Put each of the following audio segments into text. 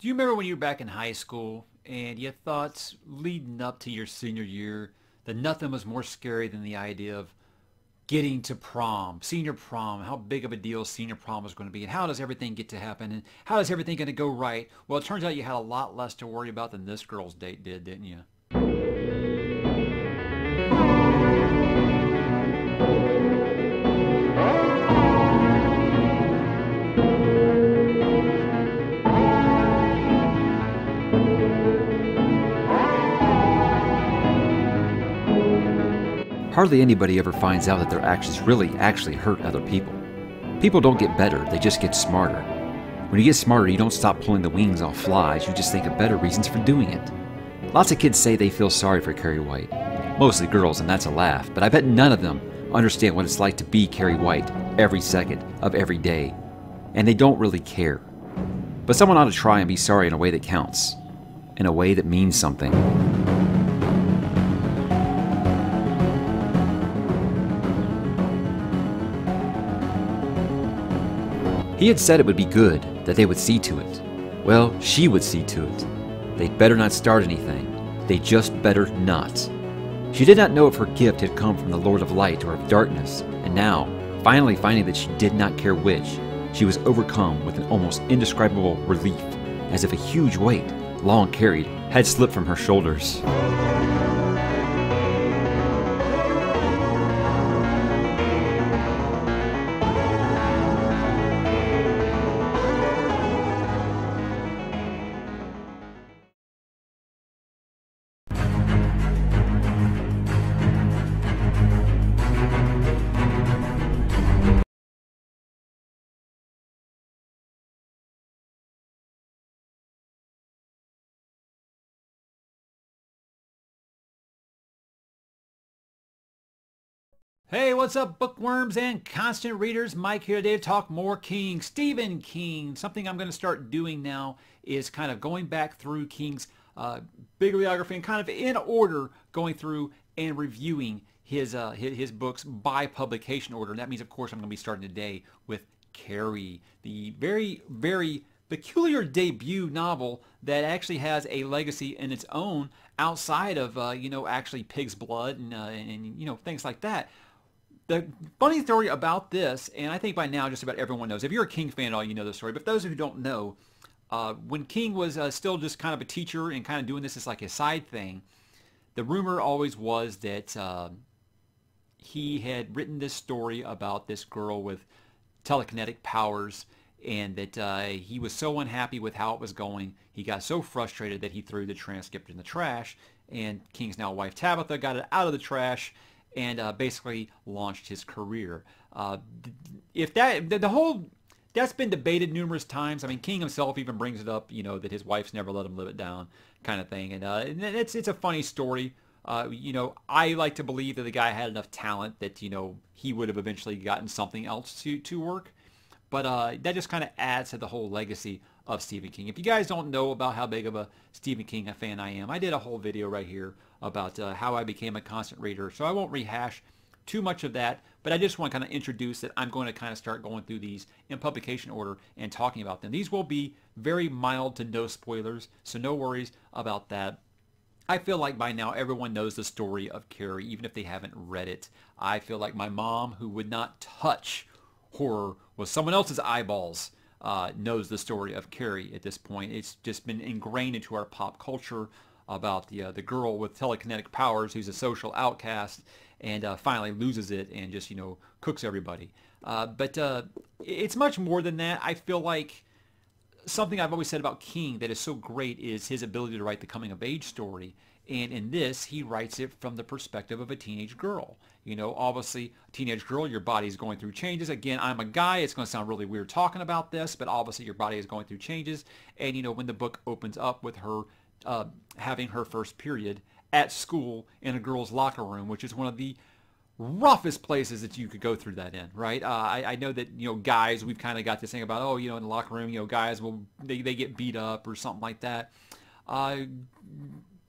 Do you remember when you were back in high school and your thoughts leading up to your senior year, that nothing was more scary than the idea of getting to prom, senior prom, how big of a deal senior prom was going to be, and how does everything get to happen, and how is everything going to go right? Well, it turns out you had a lot less to worry about than this girl's date did, didn't you? Hardly anybody ever finds out that their actions really actually hurt other people. People don't get better, they just get smarter. When you get smarter, you don't stop pulling the wings off flies, you just think of better reasons for doing it. Lots of kids say they feel sorry for Carrie White. Mostly girls, and that's a laugh, but I bet none of them understand what it's like to be Carrie White every second of every day. And they don't really care. But someone ought to try and be sorry in a way that counts. In a way that means something. He had said it would be good, that they would see to it. Well, she would see to it. They'd better not start anything. They just better not. She did not know if her gift had come from the Lord of Light or of Darkness, and now, finally finding that she did not care which, she was overcome with an almost indescribable relief, as if a huge weight, long carried, had slipped from her shoulders. Hey, what's up, bookworms and constant readers? Mike here today to talk more King, Stephen King. Something I'm going to start doing now is kind of going back through King's bibliography and kind of in order going through and reviewing his books by publication order. And that means, of course, I'm going to be starting today with Carrie, the very, very peculiar debut novel that actually has a legacy in its own outside of, actually Pig's Blood and things like that. The funny story about this, and I think by now just about everyone knows, if you're a King fan at all, you know the story, but for those who don't know, when King was still just kind of a teacher and kind of doing this as like his side thing, the rumor always was that he had written this story about this girl with telekinetic powers, and that he was so unhappy with how it was going, he got so frustrated that he threw the transcript in the trash, and King's now wife Tabitha got it out of the trash, and basically launched his career. That's been debated numerous times. I mean, King himself even brings it up, that his wife's never let him live it down, kind of thing. And it's a funny story. I like to believe that the guy had enough talent that he would have eventually gotten something else to work. But that just kind of adds to the whole legacy of Stephen King. If you guys don't know about how big of a Stephen King fan I am, I did a whole video right here about how I became a constant reader. So I won't rehash too much of that, but I just want to kind of introduce that I'm going to kind of start going through these in publication order and talking about them. These will be very mild to no spoilers, so no worries about that. I feel like by now everyone knows the story of Carrie, even if they haven't read it. I feel like my mom, who would not touch horror with someone else's eyeballs, knows the story of Carrie at this point. It's just been ingrained into our pop culture about the girl with telekinetic powers who's a social outcast and finally loses it and just, cooks everybody. But it's much more than that. I feel like something I've always said about King that is so great is his ability to write the coming-of-age story. And in this, he writes it from the perspective of a teenage girl. Obviously, teenage girl, your body's going through changes. Again, I'm a guy. It's going to sound really weird talking about this, but obviously your body is going through changes. And, when the book opens up with her having her first period at school in a girl's locker room, which is one of the roughest places that you could go through that in, right? I know that, guys, we've kind of got this thing about, oh, in the locker room, guys, they get beat up or something like that.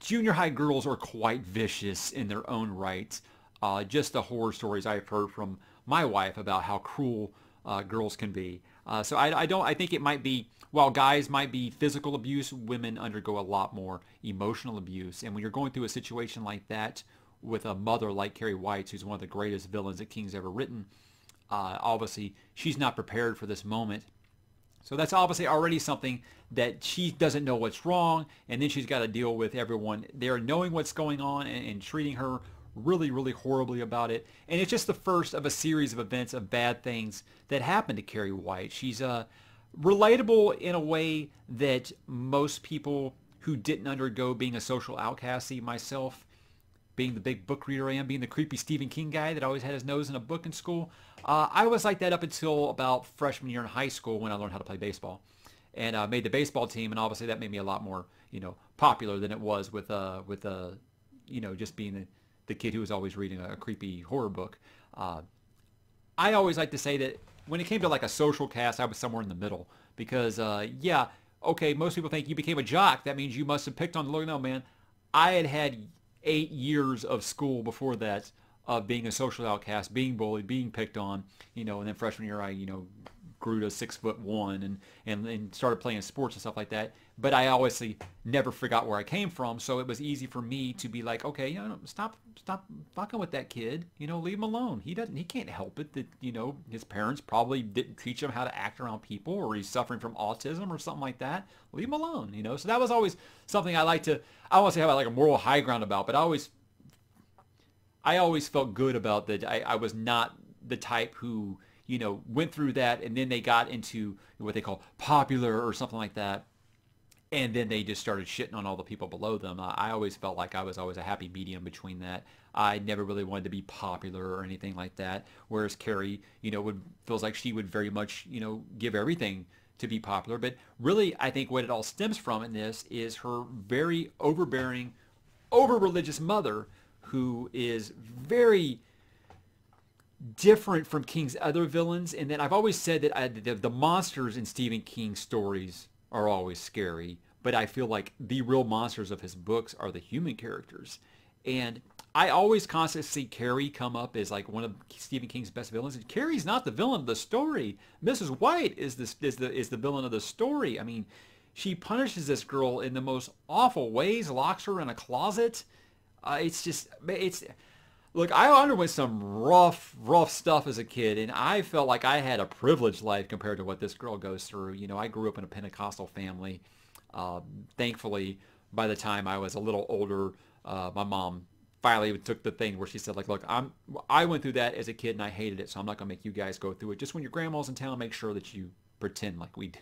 Junior high girls are quite vicious in their own right. Just the horror stories I've heard from my wife about how cruel girls can be. So I think it might be, while guys might be physical abuse, women undergo a lot more emotional abuse. And when you're going through a situation like that with a mother like Carrie White, who's one of the greatest villains that King's ever written, obviously she's not prepared for this moment. So that's obviously already something that she doesn't know what's wrong, and then she's got to deal with everyone there knowing what's going on and treating her really, really horribly about it. And it's just the first of a series of events of bad things that happen to Carrie White. She's relatable in a way that most people who didn't undergo being a social outcast, see myself being the big book reader I am, being the creepy Stephen King guy that always had his nose in a book in school. I was like that up until about freshman year in high school when I learned how to play baseball. And I made the baseball team, and obviously that made me a lot more, you know, popular than it was with you know, just being the kid who was always reading a creepy horror book. I always like to say that when it came to like a social cast, I was somewhere in the middle. Because, yeah, okay, most people think you became a jock. That means you must have picked on the look. No, man. I had 8 years of school before that of being a social outcast, being bullied, being picked on, you know, and then freshman year I, you know, grew to 6'1" and started playing sports and stuff like that. But I obviously never forgot where I came from, so it was easy for me to be like, okay, you know, stop fucking with that kid, you know, leave him alone. He can't help it that, you know, his parents probably didn't teach him how to act around people, or he's suffering from autism or something like that. Leave him alone, you know. So that was always something I like to, I don't want to say have like a moral high ground about, but I always felt good about that. I was not the type who, you know, went through that and then they got into what they call popular or something like that, and then they just started shitting on all the people below them. I always felt like I was always a happy medium between that. I never really wanted to be popular or anything like that, whereas Carrie, you know, feels like she would very much, you know, give everything to be popular. But really, I think what it all stems from in this is her very overbearing, over-religious mother, who is very different from King's other villains. And then I've always said that the monsters in Stephen King's stories are always scary, but I feel like the real monsters of his books are the human characters. And I always constantly see Carrie come up as like one of Stephen King's best villains. And Carrie's not the villain of the story. Mrs. White is the villain of the story. I mean, she punishes this girl in the most awful ways, locks her in a closet. Look, I underwent some rough stuff as a kid, and I felt like I had a privileged life compared to what this girl goes through. You know, I grew up in a Pentecostal family. Thankfully, by the time I was a little older, my mom finally took the thing where she said, like, look, I went through that as a kid, and I hated it, so I'm not going to make you guys go through it. Just when your grandma's in town, make sure that you pretend like we do,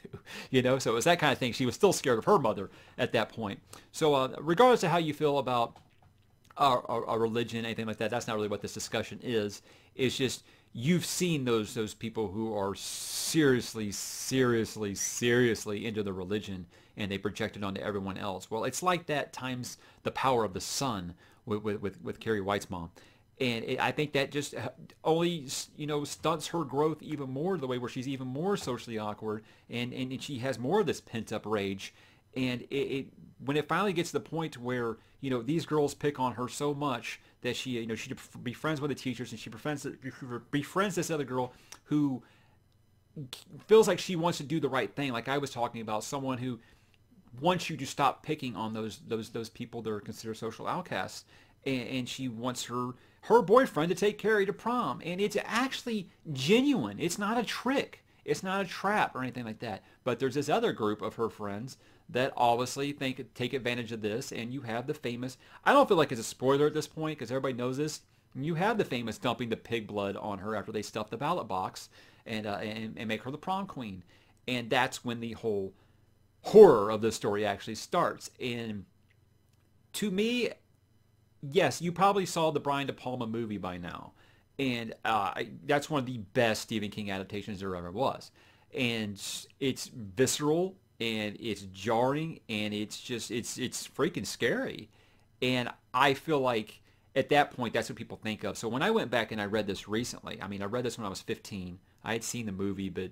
you know? So it was that kind of thing. She was still scared of her mother at that point. So regardless of how you feel about Or religion, anything like that, that's not really what this discussion is. It's just, you've seen those people who are seriously into the religion, and they project it onto everyone else. Well, it's like that times the power of the sun with Carrie White's mom. And I think that just only, you know, stunts her growth even more, the way where she's even more socially awkward, and she has more of this pent-up rage. And when it finally gets to the point where, you know, these girls pick on her so much that she, you know, she befriends one of the teachers, and she befriends this other girl who feels like she wants to do the right thing. Like I was talking about, someone who wants you to stop picking on those people that are considered social outcasts, and she wants her boyfriend to take Carrie to prom, and it's actually genuine. It's not a trick. It's not a trap or anything like that. But there's this other group of her friends that obviously take advantage of this, and you have the famous, I don't feel like it's a spoiler at this point because everybody knows this, you have the famous dumping the pig blood on her after they stuff the ballot box and make her the prom queen. And that's when the whole horror of this story actually starts. And to me, yes, you probably saw the Brian De Palma movie by now, and that's one of the best Stephen King adaptations there ever was. And it's visceral, and it's jarring, and it's just, it's freaking scary. And I feel like at that point, that's what people think of. So when I went back and I read this recently, I mean, I read this when I was 15. I had seen the movie, but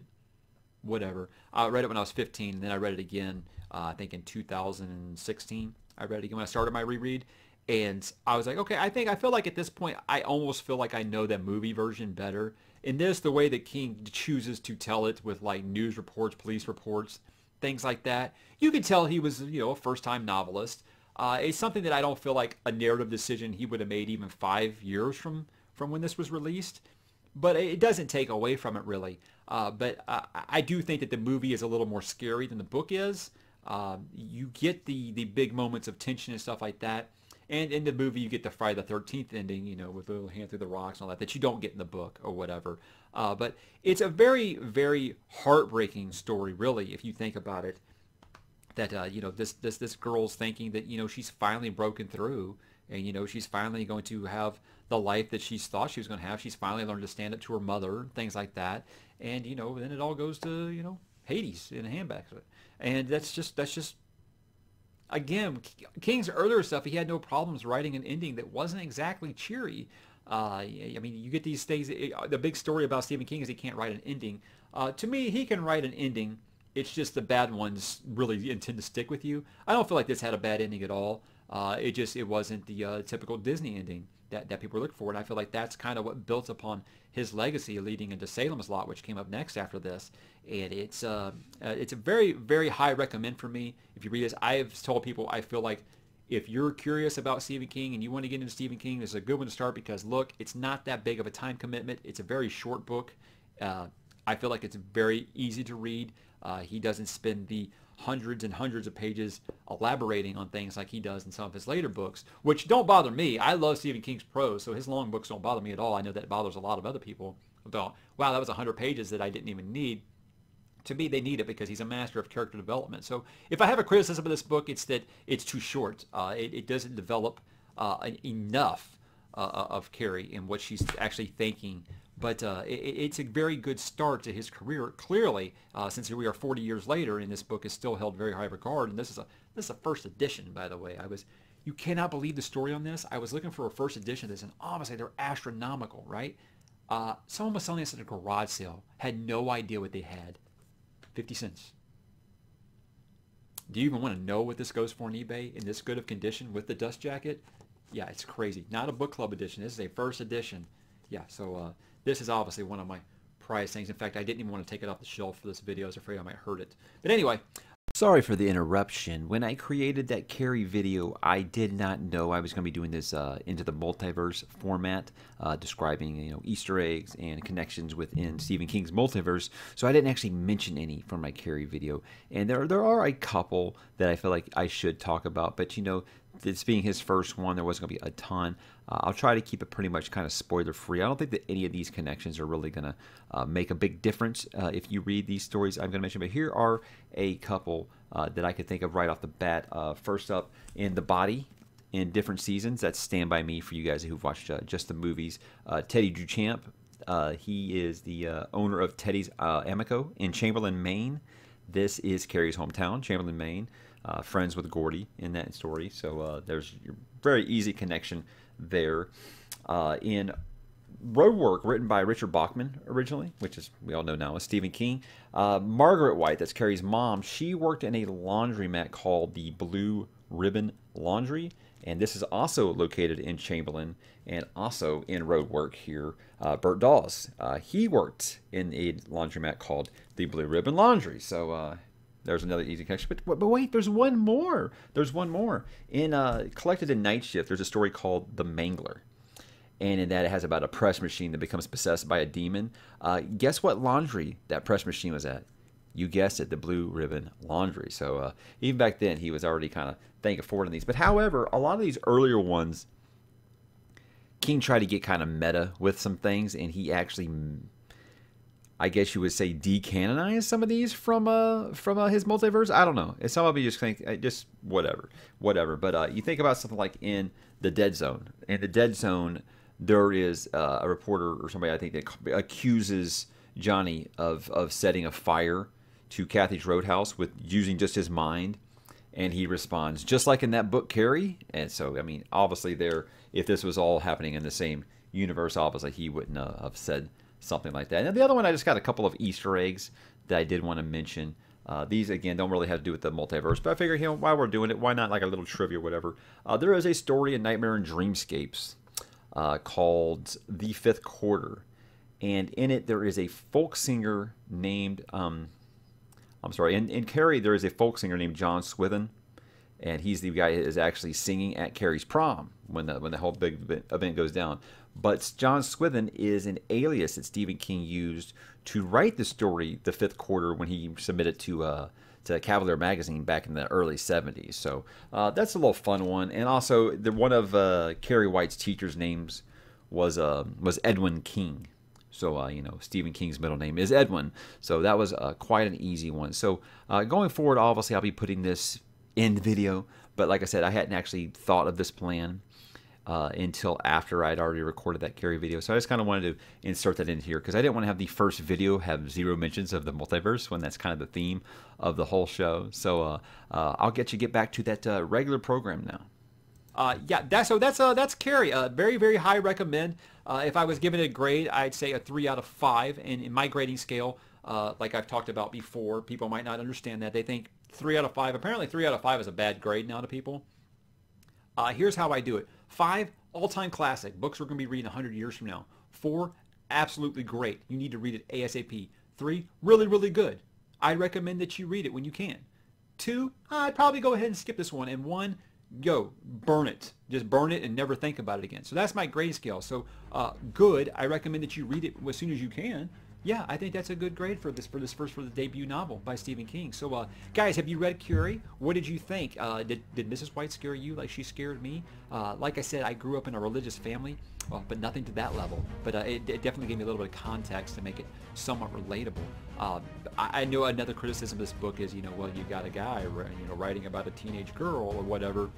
whatever. I read it when I was 15, and then I read it again, I think in 2016. I read it again when I started my reread. And I was like, okay, I feel like at this point, I almost feel like I know that movie version better. In this, the way that King chooses to tell it with like news reports, police reports, things like that, you can tell he was, you know, a first-time novelist. It's something that I don't feel like a narrative decision he would have made even 5 years from when this was released. But it doesn't take away from it, really. But I do think that the movie is a little more scary than the book is. You get the big moments of tension and stuff like that. And in the movie, you get the Friday the 13th ending, you know, with the little hand through the rocks and all that, that you don't get in the book or whatever. But it's a very, very heartbreaking story, really, if you think about it. That, you know, this girl's thinking that, you know, she's finally broken through. And, you know, she's finally going to have the life that she thought she was going to have. She's finally learned to stand up to her mother, things like that. And, you know, then it all goes to, you know, Hades in a handbasket. And that's just, again, King's earlier stuff, he had no problems writing an ending that wasn't exactly cheery. I mean, you get these things, the big story about Stephen King is he can't write an ending. To me, he can write an ending. It's just the bad ones really intend to stick with you. I don't feel like this had a bad ending at all. It wasn't the typical Disney ending that people look for, and I feel like that's kind of what built upon his legacy leading into Salem's Lot, which came up next after this. And it's a very, very high recommend for me. If you read this, I have told people I feel like if you're curious about Stephen King and you want to get into Stephen King, this is a good one to start because, look, it's not that big of a time commitment. It's a very short book. I feel like it's very easy to read. He doesn't spend the hundreds and hundreds of pages elaborating on things like he does in some of his later books, which don't bother me. I love Stephen King's prose, so his long books don't bother me at all. I know that bothers a lot of other people. Wow, that was 100 pages that I didn't even need. To me, they need it because he's a master of character development. So if I have a criticism of this book, it's that it's too short. It doesn't develop enough of Carrie and what she's actually thinking. But it's a very good start to his career, clearly, since we are 40 years later, and this book is still held very high regard. And this is a first edition, by the way. You cannot believe the story on this. I was looking for a first edition of this, and obviously they're astronomical, right? Someone was selling this at a garage sale, had no idea what they had. 50 cents. Do you even want to know what this goes for on eBay in this good of condition with the dust jacket? Yeah, it's crazy. Not a book club edition. This is a first edition. Yeah, so... this is obviously one of my prized things. In fact, I didn't even want to take it off the shelf for this video. I was afraid I might hurt it. But anyway. Sorry for the interruption. When I created that Carrie video, I did not know I was going to be doing this into the multiverse format, describing, you know, Easter eggs and connections within Stephen King's multiverse. So I didn't actually mention any from my Carrie video. And there are a couple that I feel like I should talk about, but, you know, this being his first one, there wasn't going to be a ton. I'll try to keep it pretty much kind of spoiler-free. I don't think that any of these connections are really going to make a big difference if you read these stories I'm going to mention. But here are a couple that I could think of right off the bat. First up, in The Body, in Different Seasons, that's Stand By Me for you guys who've watched just the movies. Teddy Duchamp, he is the owner of Teddy's Amico in Chamberlain, Maine. This is Carrie's hometown, Chamberlain, Maine. Friends with Gordy in that story, so there's a very easy connection there. In Roadwork, written by Richard Bachman originally, which is we all know now is Stephen King. Margaret White, that's Carrie's mom, she worked in a laundromat called the Blue Ribbon Laundry, and this is also located in Chamberlain and also in Roadwork here. Bert Dawes, he worked in a laundromat called the Blue Ribbon Laundry, so... there's another easy connection, but wait, there's one more. There's one more. Collected in Night Shift, there's a story called The Mangler. And in that, it has about a press machine that becomes possessed by a demon. Guess what laundry that press machine was at? You guessed it, the Blue Ribbon Laundry. So even back then, he was already kind of thinking forward on these. But however, a lot of these earlier ones, King tried to get kind of meta with some things, and he actually... I guess you would say decanonize some of these from his multiverse. I don't know. Some of you just think just whatever. But you think about something like in The Dead Zone. In The Dead Zone, there is a reporter or somebody I think that accuses Johnny of setting a fire to Kathy's Roadhouse with using just his mind, and he responds just like in that book Carrie. And so I mean, obviously there, if this was all happening in the same universe, obviously he wouldn't have said something like that. And the other one, I just got a couple of Easter eggs that I did want to mention. These, again, don't really have to do with the multiverse, but I figure, you know, while we're doing it, why not like a little trivia or whatever. There is a story in Nightmare and Dreamscapes called The Fifth Quarter. And in it, there is a folk singer named, in Carrie, there is a folk singer named John Swithin. And he's the guy who is actually singing at Carrie's prom when the whole big event goes down. But John Swithin is an alias that Stephen King used to write the story, The Fifth Quarter, when he submitted to Cavalier Magazine back in the early 70s. So that's a little fun one. And also, one of Carrie White's teacher's names was Edwin King. So, you know, Stephen King's middle name is Edwin. So that was quite an easy one. So going forward, obviously, I'll be putting this end video. But like I said, I hadn't actually thought of this plan until after I'd already recorded that Carrie video. So I just kind of wanted to insert that in here because I didn't want to have the first video have zero mentions of the multiverse when that's kind of the theme of the whole show. So I'll get back to that regular program now. Yeah, that's Carrie. Very, very high recommend. If I was given a grade, I'd say a 3 out of 5. And in my grading scale, like I've talked about before, people might not understand that. They think 3 out of 5. Apparently 3 out of 5 is a bad grade now to people. Here's how I do it. 5, all-time classic. Books we're going to be reading 100 years from now. 4, absolutely great. You need to read it ASAP. 3, really, really good. I recommend that you read it when you can. 2, I'd probably go ahead and skip this one. And 1, go burn it, just burn it and never think about it again. So that's my grade scale. So good, I recommend that you read it as soon as you can. Yeah, I think that's a good grade for the debut novel by Stephen King. So guys, have you read Carrie? What did you think? Did Mrs. White scare you like she scared me? Like I said, I grew up in a religious family, but nothing to that level. But it definitely gave me a little bit of context to make it somewhat relatable. I know another criticism of this book is, you know, well, you got a guy, you know, writing about a teenage girl or whatever.